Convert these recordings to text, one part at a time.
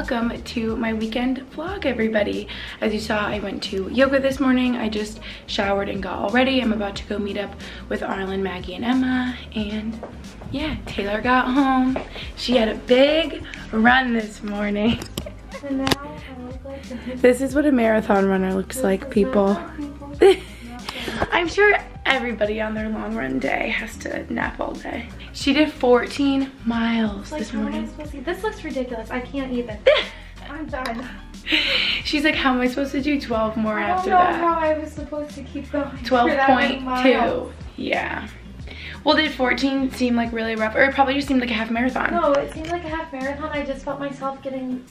welcome to my weekend vlog, everybody. As you saw, I went to yoga this morning. I just showered and got all ready. I'm about to go meet up with Arlen, Maggie, and Emma. And yeah, Taylor got home. She had a big run this morning. This is what a marathon runner looks like, people. I'm sure everybody on their long run day has to nap all day. She did 14 miles this morning. This looks ridiculous. I can't even. I'm done. She's like, how am I supposed to do 12 more after that? I don't know how I was supposed to keep going. 12.2. Yeah. Well, did 14 seem like really rough? Or it probably just seemed like a half marathon. No, it seemed like a half marathon. I just felt myself getting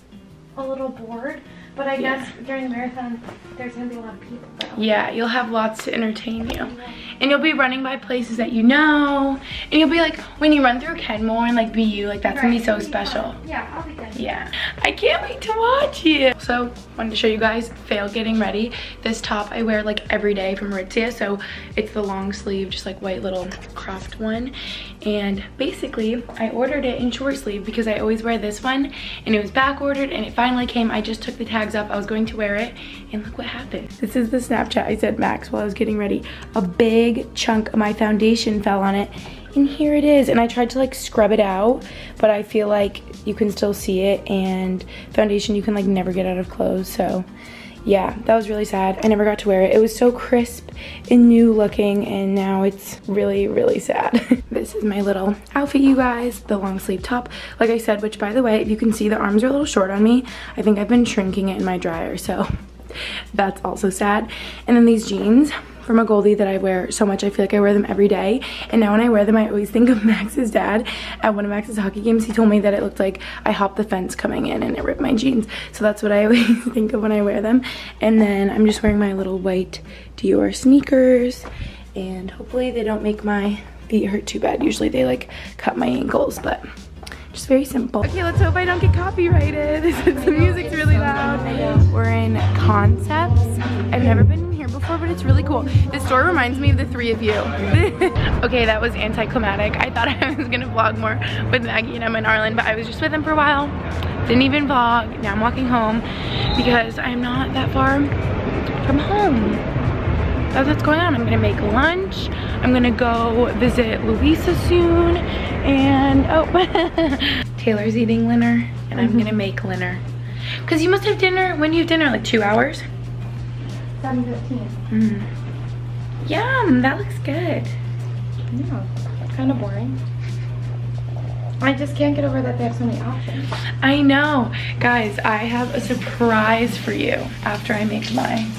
a little bored. But I guess during the marathon, there's going to be a lot of people, though. Yeah, you'll have lots to entertain you. And you'll be running by places that you know. And you'll be like, when you run through Kenmore and like BU, like that's going to be so special. Yeah, I'll be good. Yeah. I can't wait to watch you. So, wanted to show you guys, fail getting ready. This top I wear like every day from Aritzia. So, it's the long sleeve, just like white little cropped one. And basically, I ordered it in short sleeve because I always wear this one. And it was back ordered and it finally came. I just took the tags up. I was going to wear it and look what happened. This is the Snapchat I sent Max while I was getting ready. A big chunk of my foundation fell on it and here it is. And I tried to like scrub it out, but I feel like you can still see it, and foundation you can like never get out of clothes. So yeah, that was really sad. I never got to wear it. It was so crisp and new looking, and now it's really, really sad. This is my little outfit, you guys. The long sleeve top, like I said, which by the way, if you can see, the arms are a little short on me. I think I've been shrinking it in my dryer, so that's also sad. And then these jeans from a Goldie that I wear so much. I feel like I wear them every day, and now when I wear them I always think of Max's dad. At one of Max's hockey games he told me that it looked like I hopped the fence coming in and it ripped my jeans. So that's what I always think of when I wear them. And then I'm just wearing my little white Dior sneakers, and hopefully they don't make my feet hurt too bad. Usually they like cut my ankles, but just very simple. Okay, let's hope I don't get copyrighted. The music's really loud. We're in Concepts. I've never been before, but it's really cool. This store reminds me of the three of you. Okay, that was anticlimactic. I thought I was gonna vlog more with Maggie and Emma and Arlen, but I was just with them for a while. Didn't even vlog. Now I'm walking home because I'm not that far from home. That's what's going on. I'm gonna make lunch. I'm gonna go visit Louisa soon. And oh, Taylor's eating dinner, and I'm gonna make dinner. Cause you must have dinner, when you have dinner, like 2 hours? 7:15. Yum, that looks good. Yeah, kind of boring. I just can't get over that they have so many options. I know. Guys, I have a surprise for you after I make my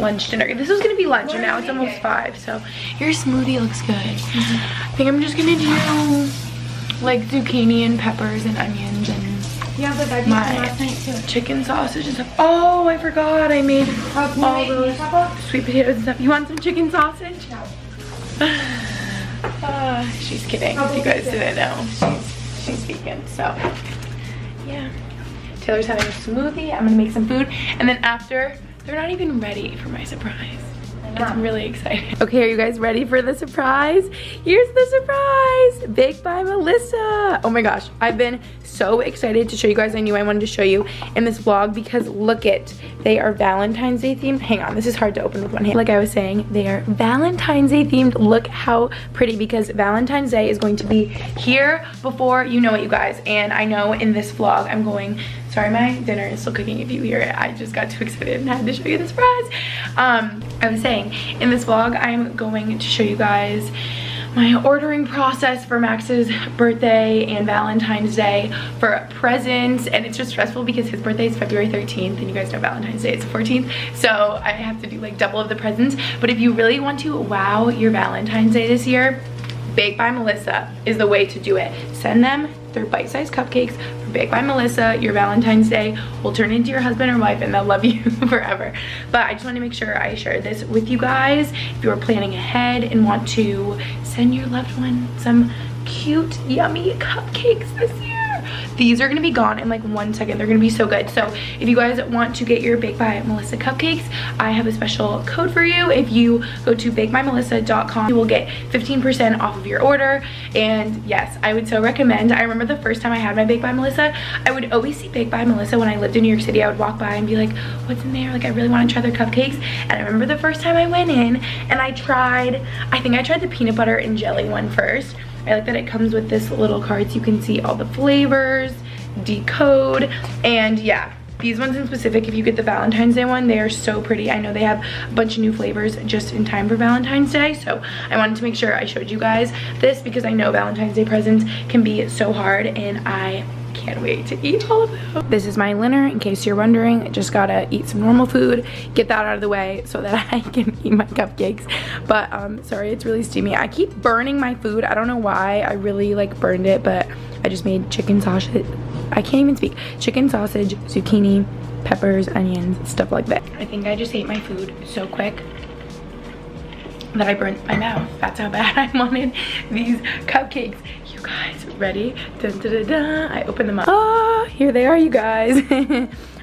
lunch dinner. This was going to be lunch and now it's almost 5, so your smoothie looks good. I think I'm just going to do like zucchini and peppers and onions and chicken sausage and stuff. Oh, I forgot I made all those sweet potatoes and stuff. You want some chicken sausage? No. She's kidding. If you guys didn't know, she's vegan. So, yeah. Taylor's having a smoothie. I'm gonna make some food, and then after, they're not even ready for my surprise. I'm really excited. Okay, are you guys ready for the surprise? Here's the surprise! Baked by Melissa! Oh my gosh, I've been so excited to show you guys. I knew I wanted to show you in this vlog because look it. They are Valentine's Day themed. Hang on, this is hard to open with one hand. Like I was saying, they are Valentine's Day themed. Look how pretty, because Valentine's Day is going to be here before you know it, you guys. And I know in this vlog I'm going, sorry, my dinner is still cooking if you hear it. I just got too excited and had to show you the surprise. I was saying, in this vlog, I'm going to show you guys my ordering process for Max's birthday and Valentine's Day for presents. And it's just stressful because his birthday is February 13th and you guys know Valentine's Day is the 14th. So I have to do like double of the presents. But if you really want to wow your Valentine's Day this year, Baked by Melissa is the way to do it. Send them their bite-sized cupcakes from Baked by Melissa. Your Valentine's Day will turn into your husband or wife and they'll love you forever. But I just want to make sure I share this with you guys. If you're planning ahead and want to send your loved one some cute, yummy cupcakes this year, These are gonna be gone in like 1 second. They're gonna be so good. So if you guys want to get your Baked by Melissa cupcakes, I have a special code for you. If you go to bakedbymelissa.com, you will get 15% off of your order. And yes, I would so recommend. I remember the first time I had my Baked by Melissa, I would always see Baked by Melissa when I lived in New York City. I would walk by and be like, what's in there? Like, I really want to try their cupcakes. And I remember the first time I went in and I tried the peanut butter and jelly one first. I like that it comes with this little card so you can see all the flavors, decode, and yeah. These ones in specific, if you get the Valentine's Day one, they are so pretty. I know they have a bunch of new flavors just in time for Valentine's Day, so I wanted to make sure I showed you guys this because I know Valentine's Day presents can be so hard, and I can't wait to eat all of them. This is my dinner, in case you're wondering. I just gotta eat some normal food, get that out of the way so that I can eat my cupcakes. But sorry, it's really steamy. I keep burning my food. I don't know why. I really like burned it, but I just made chicken sausage. I can't even speak. Chicken sausage, zucchini, peppers, onions, stuff like that. I think I just ate my food so quick that I burnt my mouth. That's how bad I wanted these cupcakes. You guys ready? Dun, dun, dun, dun. I opened them up. Ah, here they are, you guys.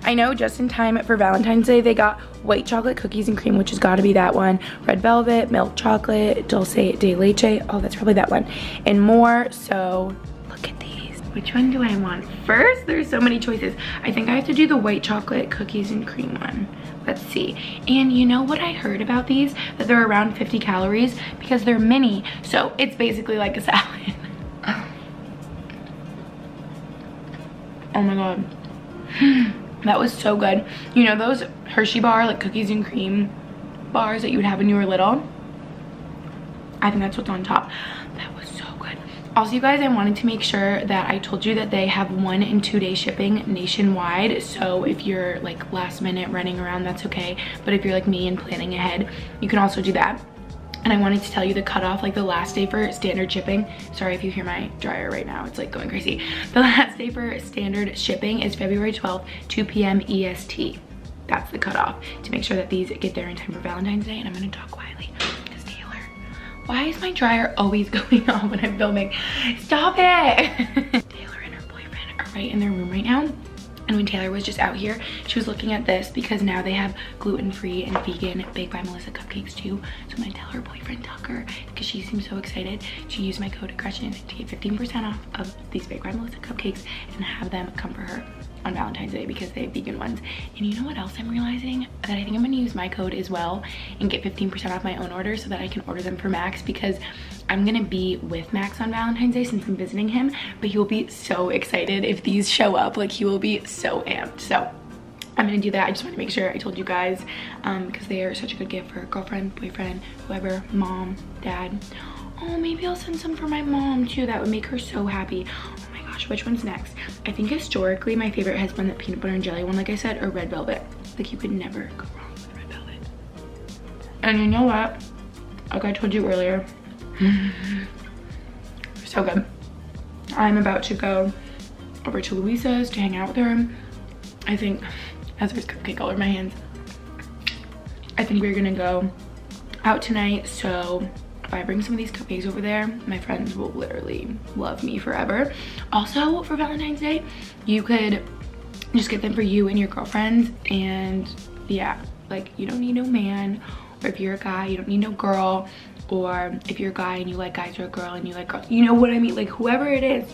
I know just in time for Valentine's Day, they got white chocolate cookies and cream, which has got to be that one. Red velvet, milk chocolate, dulce de leche. Oh, that's probably that one. And more, so look at these. Which one do I want first? There's so many choices. I think I have to do the white chocolate cookies and cream one. Let's see. And you know what I heard about these? That they're around 50 calories because they're mini. So it's basically like a salad. Oh my God. That was so good. You know those Hershey bar, like cookies and cream bars that you would have when you were little? I think that's what's on top. That was so good. Also, you guys, I wanted to make sure that I told you that they have 1- and 2-day shipping nationwide. So if you're like last minute running around, that's okay. But if you're like me and planning ahead, you can also do that. And I wanted to tell you the cutoff, like the last day for standard shipping. Sorry if you hear my dryer right now, it's like going crazy. The last day for standard shipping is February 12th, 2 p.m. EST. That's the cutoff to make sure that these get there in time for Valentine's Day. And I'm gonna talk quietly. Why is my dryer always going on when I'm filming? Stop it! Taylor and her boyfriend are right in their room right now. And when Taylor was just out here, she was looking at this because now they have gluten-free and vegan Baked by Melissa cupcakes too. So I'm gonna tell her boyfriend Tucker, because she seems so excited, to use my code Gretchen to get 15% off of these Baked by Melissa cupcakes and have them come for her on Valentine's Day because they have vegan ones. And you know what else I'm realizing? That I think I'm gonna use my code as well and get 15% off my own order so that I can order them for Max, because I'm gonna be with Max on Valentine's Day since I'm visiting him, but he will be so excited if these show up. Like, he will be so amped. So I'm gonna do that. I just want to make sure I told you guys because they are such a good gift for a girlfriend, boyfriend, whoever, mom, dad. Oh, maybe I'll send some for my mom too. That would make her so happy. Which one's next? I think historically my favorite has been the peanut butter and jelly one, like I said, or red velvet. Like, you could never go wrong with red velvet. And you know what? Like I told you earlier, so good. I'm about to go over to Louisa's to hang out with her. I think, as there's cupcake all over my hands, I think we're gonna go out tonight, so if I bring some of these cupcakes over there, my friends will literally love me forever. Also, for Valentine's Day, you could just get them for you and your girlfriends. And yeah, like, you don't need no man. Or if you're a guy, you don't need no girl. Or if you're a guy and you like guys, or a girl and you like girls. You know what I mean? Like, whoever it is,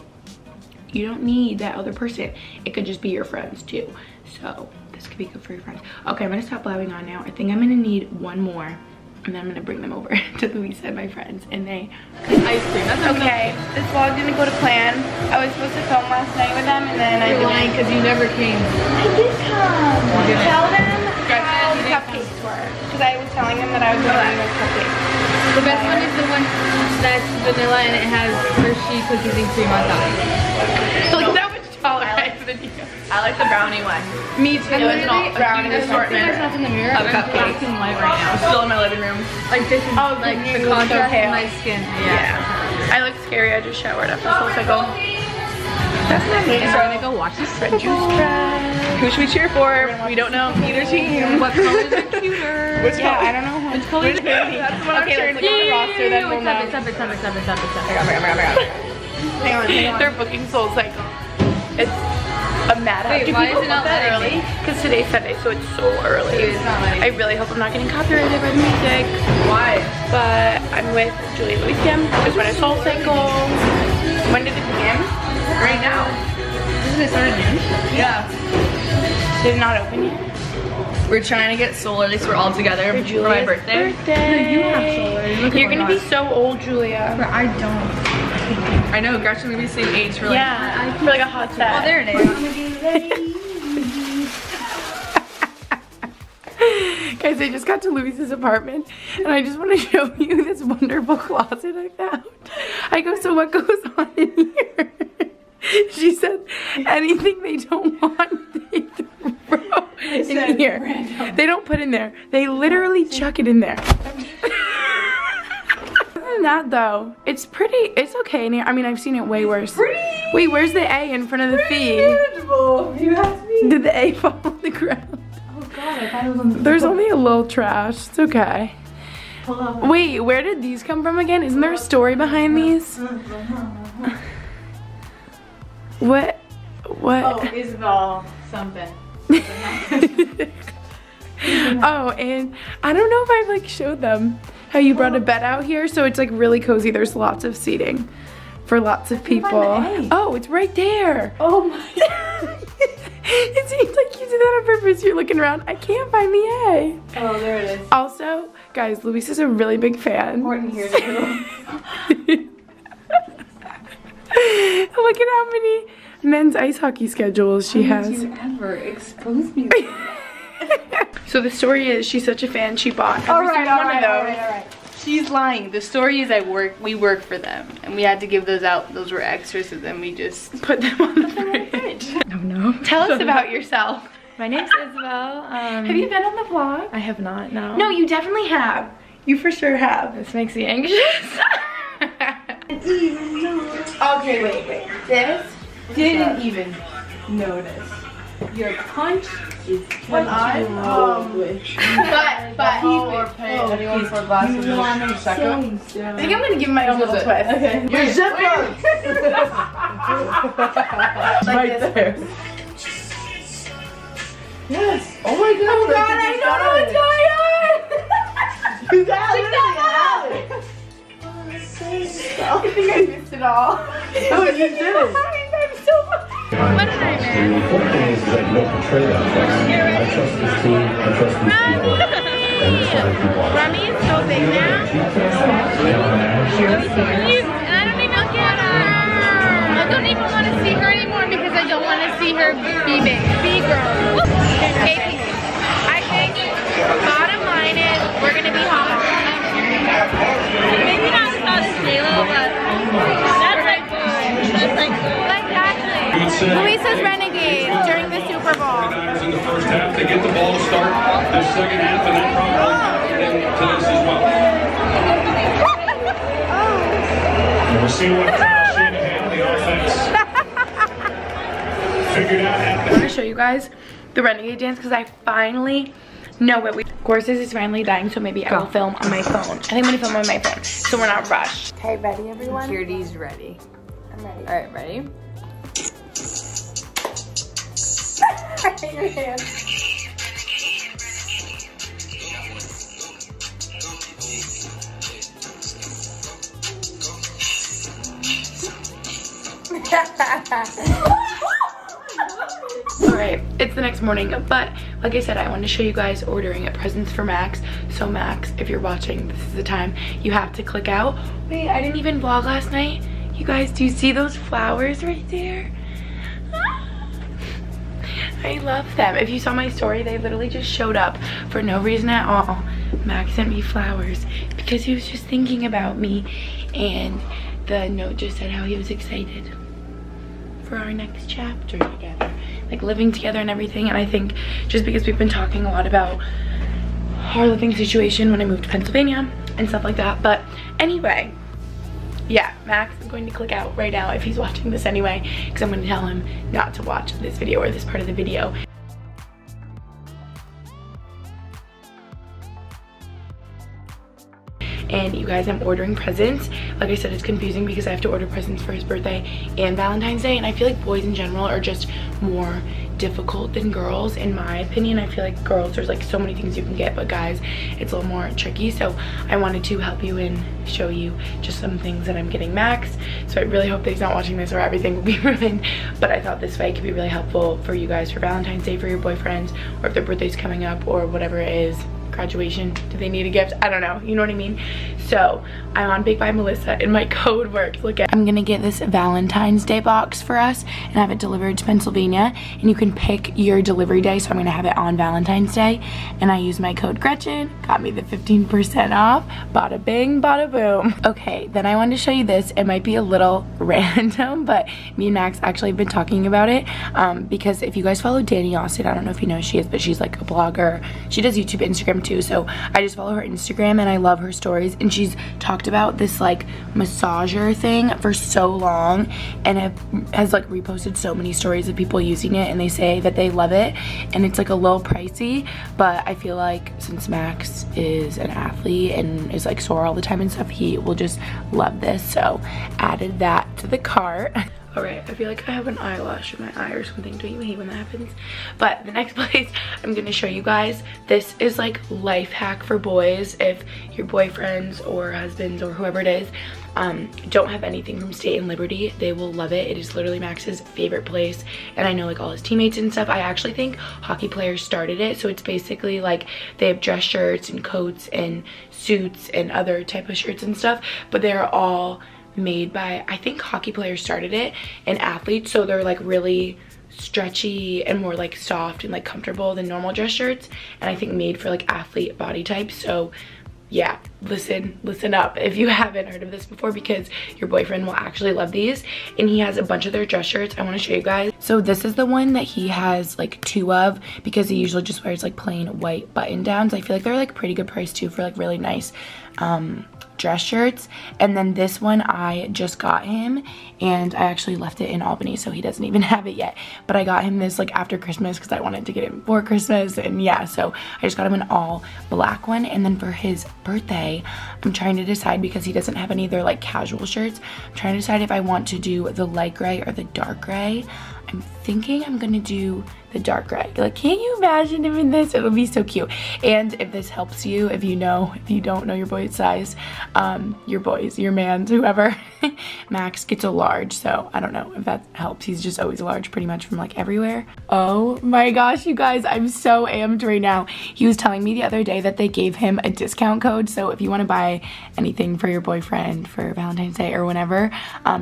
you don't need that other person. It could just be your friends too. So this could be good for your friends. Okay, I'm gonna stop blabbing on now. I think I'm gonna need one more. And then I'm gonna bring them over to Louisa and my friends, and they ice cream. That's okay. This vlog didn't go to plan. I was supposed to film last night with them, and then I didn't, because you never came. I did come. Okay. Tell them how the cupcakes were, because I was telling them that I was going to cupcakes. The best one is the one that's vanilla and it has Hershey cookies and cream on top. So like, that much taller than you. I like the brownie one. Me too. It was an all brown assortment of cupcakes. I'm light right now. Still in my living room. Like, this is like the contrast in my skin. Yeah. I look scary. I just showered after Soul Cycle. That's not me. So we're gonna go watch this French juice cry. Who should we cheer for? We don't know. Either team. What colors are cuter? Yeah, I don't know. Which color is baby? That's the one I'm cheering for. Okay, let's look at the roster. It's up, it's up, it's up, it's up, it's up, it's up. Hang on, hang on. They're booking Soul Cycle. It's a mad hat. Do people put that early? Because today's Sunday, so it's so early. Dude, it's not letting me. I really hope I'm not getting copyrighted by the music. Why? But I'm with Julie Louis Kim. Just went to Soul Cycle. When did it begin? Right now. Isn't it started noon? Yeah. Did it not open yet? We're trying to get solar, at least we're all together for my birthday. No, you have solar. Look, you're gonna be so old, Julia. But I don't. I know, Gretchen's gonna be the same age for like, yeah, for like a hot set. Oh, there it is. Guys, I just got to Louise's apartment and I just want to show you this wonderful closet I found. I go, so what goes on in here? She said, anything they don't want, they throw in here. Random. They don't put in there. They literally chuck it in there. Other than that, though, it's pretty. It's okay. I mean, I've seen it way worse. Wait, where's the A in front of the V? You asked me. Did the A fall on the ground? Oh God, I thought it was on the floor. There's only a little trash. It's okay. Wait, where did these come from again? Isn't there a story behind these? What? Oh, Isabel something. Oh, and I don't know if I've like showed them how you brought a bed out here, so it's like really cozy. There's lots of seating for lots of people. Oh, it's right there. Oh my God. It seems like you did that on purpose. You're looking around. I can't find the A. Oh, there it is. Also, guys, Luis is a really big fan. Morton here too. Look at how many men's ice hockey schedules she has. How did you ever expose me? So the story is she's such a fan she bought every single one of those. She's lying. The story is we work for them and we had to give those out. Those were extras, and then we just put them on the fridge. No. Tell us about yourself. My name's Isabel. Have you been on the vlog? I have not. No. No, you definitely have. You for sure have. This makes me anxious. Okay, wait. This didn't even notice. Your punch is what I love. But he's for glasses. I think I'm gonna give my own little twist. Okay. Your zipper. Like this. Yes. Oh my God. Oh God, I don't know what's going on. You got it. I think I missed it all. Oh, you did. I'm so what a nightmare. Companies that make a trade off. I trust this team. I trust these people. Remy is so big now. And I don't even look at her. I don't even want to see her anymore because I don't want to see her be big, be grown. I think bottom line is we're gonna be hot. Maybe not as hot as J-Lo, but that's like good. That's like good. Exactly. Luisa's renegade during the Super Bowl. In the first half, they get the ball to start the second half, and then probably to this as well. And we'll see what Shanahan, the offense, figured out. I'm gonna show you guys the renegade dance because I finally. No, but of course this is finally dying, so maybe I will film on my phone. I think I'm gonna film on my phone, so we're not rushed. Okay, ready everyone? Security's ready. I'm ready. All right, ready? I hate your hands. All right, it's the next morning, but like I said, I wanted to show you guys ordering presents for Max. So Max, if you're watching, this is the time you have to click out. Wait, I didn't even vlog last night. You guys, do you see those flowers right there? I love them. If you saw my story, they literally just showed up for no reason at all. Max sent me flowers because he was just thinking about me, and the note just said how he was excited for our next chapter together. Like living together and everything, and I think just because we've been talking a lot about our living situation when I moved to Pennsylvania and stuff like that. But anyway, yeah, Max is going to click out right now if he's watching this anyway, because I'm going to tell him not to watch this video or this part of the video. And and you guys, I'm ordering presents. Like I said, it's confusing because I have to order presents for his birthday and Valentine's Day, and I feel like boys in general are just more difficult than girls, in my opinion. I feel like girls, there's like so many things you can get, but guys, it's a little more tricky. So I wanted to help you and show you just some things that I'm getting Max. So I really hope that he's not watching this or everything will be ruined, but I thought this way could be really helpful for you guys for Valentine's Day, for your boyfriends, or if their birthday's coming up, or whatever it is, graduation, do they need a gift? I don't know, you know what I mean? So I'm on Baked by Melissa and my code works. Look at, I'm gonna get this Valentine's Day box for us and have it delivered to Pennsylvania, and you can pick your delivery day, so I'm gonna have it on Valentine's Day. And I use my code Gretchen, got me the 15% off, bada bing bada boom. Okay, then I wanted to show you this. It might be a little random, but me and Max actually have been talking about it because if you guys follow Dani Austin, I don't know if you know who she is, but she's like a blogger, she does YouTube, Instagram too, so I just follow her Instagram and I love her stories, and she's talked about this like massager thing for so long and has like reposted so many stories of people using it, and they say that they love it, and it's like a little pricey, but I feel like since Max is an athlete and is like sore all the time and stuff, he will just love this, so added that to the cart. Alright, I feel like I have an eyelash in my eye or something. Don't you hate when that happens? But the next place I'm going to show you guys, this is like life hack for boys. If your boyfriends or husbands or whoever it is don't have anything from State and Liberty, they will love it. It is literally Max's favorite place, and I know like all his teammates and stuff. I actually think hockey players started it, so it's basically like they have dress shirts and coats and suits and other type of shirts and stuff, but they're all made by, I think hockey players started it and athletes, so they're like really stretchy and more like soft and like comfortable than normal dress shirts, and I think made for like athlete body types. So yeah, listen up if you haven't heard of this before, because your boyfriend will actually love these, and he has a bunch of their dress shirts. I want to show you guys. So this is the one that he has like two of, because he usually just wears like plain white button downs. I feel like they're like pretty good price too for like really nice dress shirts. And then this one I just got him, and I actually left it in Albany, so he doesn't even have it yet, but I got him this like after Christmas because I wanted to get him for Christmas, and yeah, so I just got him an all black one. And then for his birthday, I'm trying to decide, because he doesn't have any of their like casual shirts, I'm trying to decide if I want to do the light gray or the dark gray. I'm thinking I'm gonna do the dark gray. Like, can you imagine him in this? It'll be so cute. And if this helps you, if you don't know your boy's size, your man's, whoever, Max gets a large, so I don't know if that helps. He's just always a large pretty much from like everywhere. Oh my gosh, you guys, I'm so amped right now. He was telling me the other day that they gave him a discount code, so if you wanna buy anything for your boyfriend for Valentine's Day or whenever,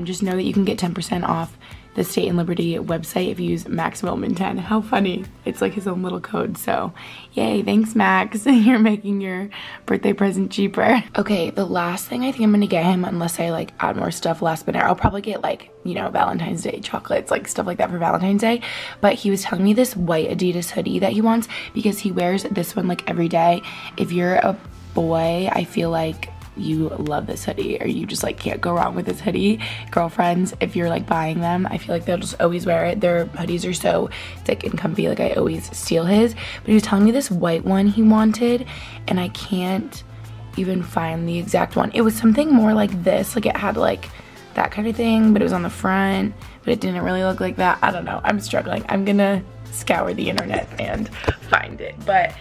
just know that you can get 10% off the State and Liberty website if you use Max Wilman 10. How funny. It's like his own little code, so yay, thanks Max. You're making your birthday present cheaper. Okay, the last thing I think I'm gonna get him, unless I like add more stuff last minute, I'll probably get like, you know, Valentine's Day chocolates, like stuff like that for Valentine's Day. But he was telling me this white Adidas hoodie that he wants, because he wears this one like every day. If you're a boy, I feel like you love this hoodie, or you just like can't go wrong with this hoodie. Girlfriends, if you're like buying them, I feel like they'll just always wear it. Their hoodies are so thick and comfy, like I always steal his. But he was telling me this white one he wanted, and I can't even find the exact one. It was something more like this, like it had like that kind of thing, but it was on the front, but it didn't really look like that. I don't know, I'm struggling. I'm gonna scour the internet and find it. But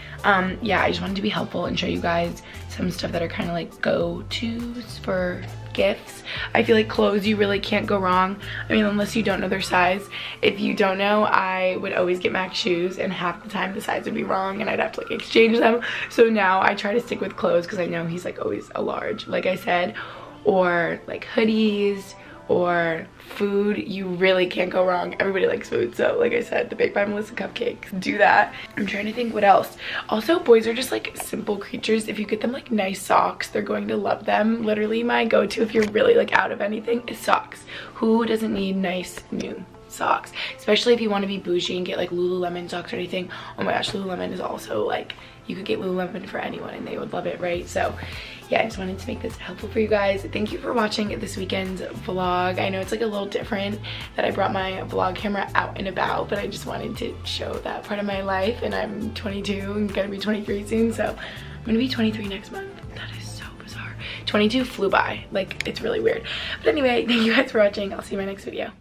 yeah, I just wanted to be helpful and show you guys some stuff that are kind of like go-tos for gifts. I feel like clothes, you really can't go wrong. I mean, unless you don't know their size. If you don't know, I would always get Max shoes, and half the time the size would be wrong and I'd have to like exchange them. So now I try to stick with clothes, because I know he's like always a large, like I said, or like hoodies or food. You really can't go wrong. Everybody likes food, so like I said, the Baked by Melissa cupcakes, do that. I'm trying to think what else. Also, boys are just like simple creatures. If you get them like nice socks, they're going to love them. Literally my go-to if you're really like out of anything is socks. Who doesn't need nice new socks? Especially if you want to be bougie and get like Lululemon socks or anything. Oh my gosh, Lululemon is also like, you could get Lululemon for anyone and they would love it, right? So yeah, I just wanted to make this helpful for you guys. Thank you for watching this weekend's vlog. I know it's like a little different that I brought my vlog camera out and about, but I just wanted to show that part of my life, and I'm 22 and gonna be 23 soon, so I'm gonna be 23 next month. That is so bizarre. 2022 flew by. Like, it's really weird. But anyway, thank you guys for watching. I'll see you in my next video.